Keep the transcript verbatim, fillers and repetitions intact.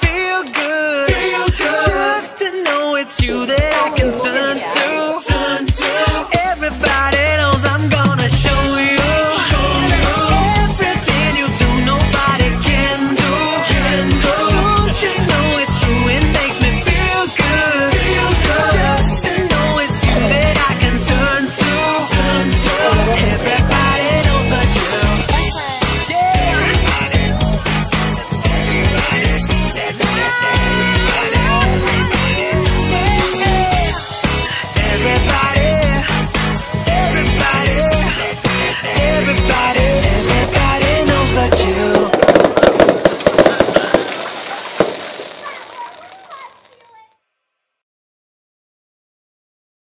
Feel good, feel good, just to know it's you that I can turn to.